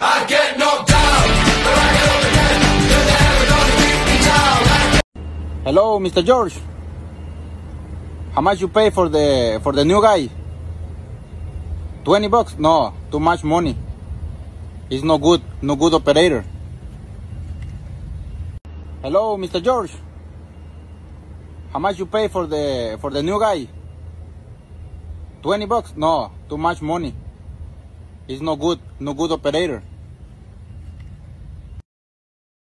I get knocked down, but I get up again, you're never gonna beat me down. Hello, Mr. George. How much you pay for the new guy? 20 bucks? No, too much money. He's no good operator. Hello, Mr. George. How much you pay for the new guy? 20 bucks? No, too much money. He's no good operator.